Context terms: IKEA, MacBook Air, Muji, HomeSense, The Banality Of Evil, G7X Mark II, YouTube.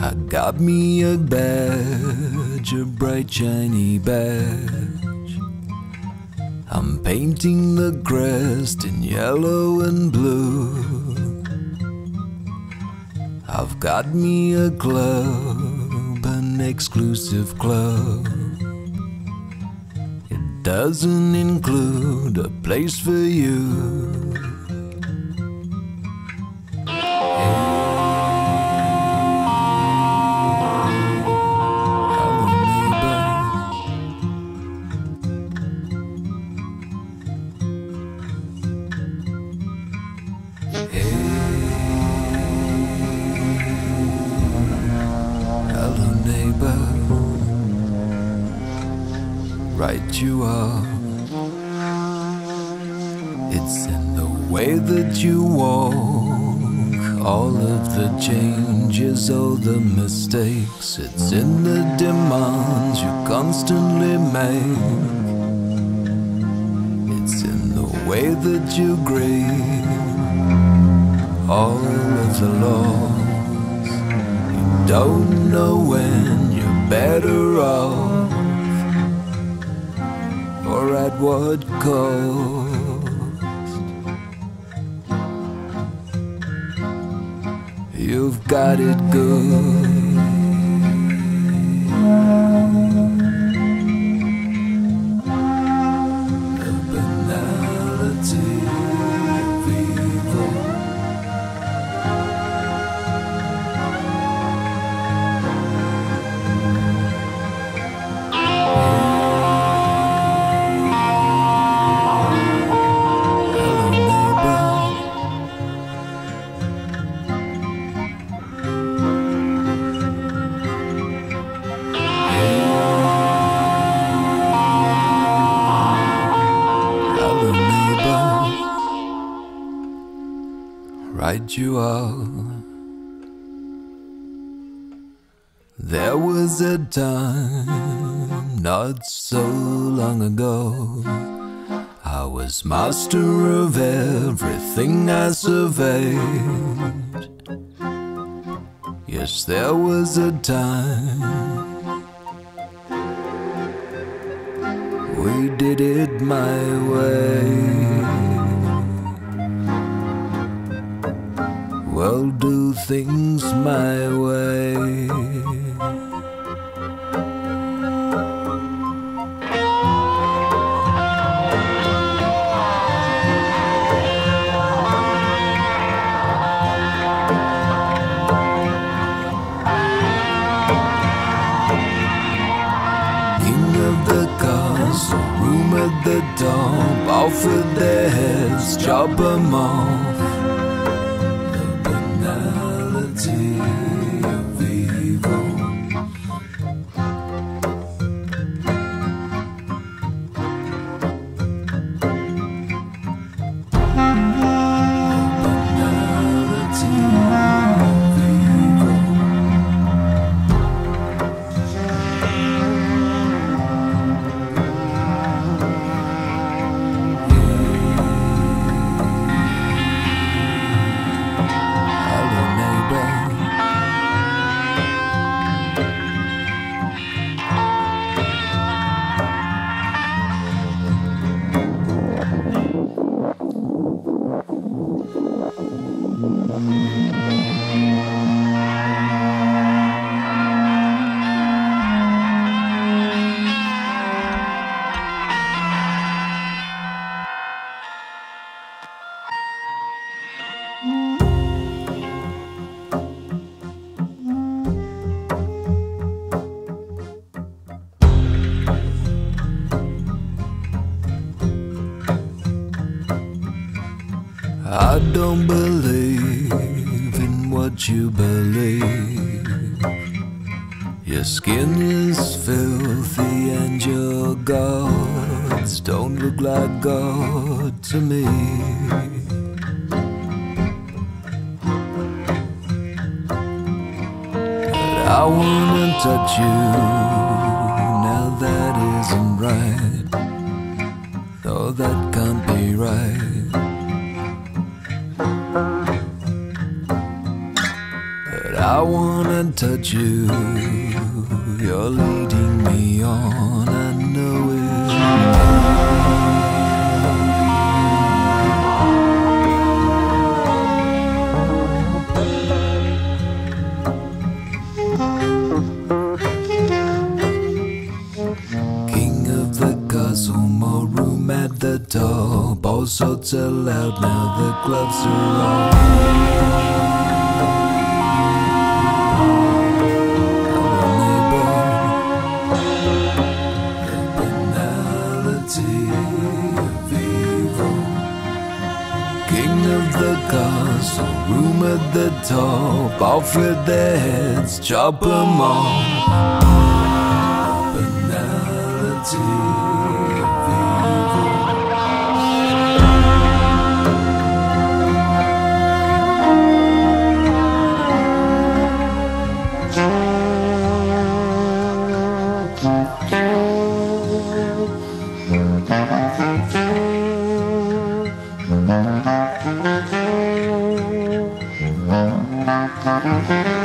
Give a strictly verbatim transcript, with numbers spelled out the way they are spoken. I got me a badge, a bright shiny badge. I'm painting the crest in yellow and blue. I've got me a club, an exclusive club. It doesn't include a place for you. Right you are. It's in the way that you walk, all of the changes, all the mistakes. It's in the demands you constantly make. It's in the way that you grieve all of the laws. You don't know when you're better off, or at what cost. You've got it good. The banality of evil. Right you are. There was a time not so long ago, I was master of everything I surveyed. Yes, there was a time we did it my way. Well, do things my way. King of the castle, room at the top, offered their heads, chop them off. Of evil. I don't believe in what you believe. Your skin is filthy and your gods don't look like God to me. But I wanna touch you, now that isn't right. Though that can't be right. I wanna touch you. You're leading me on, I know it. King of the castle, more room at the door. Ball shots are loud now, the gloves are on. Room at the top, Alfred their heads, chop them all. The banality of evil. Mm-hmm.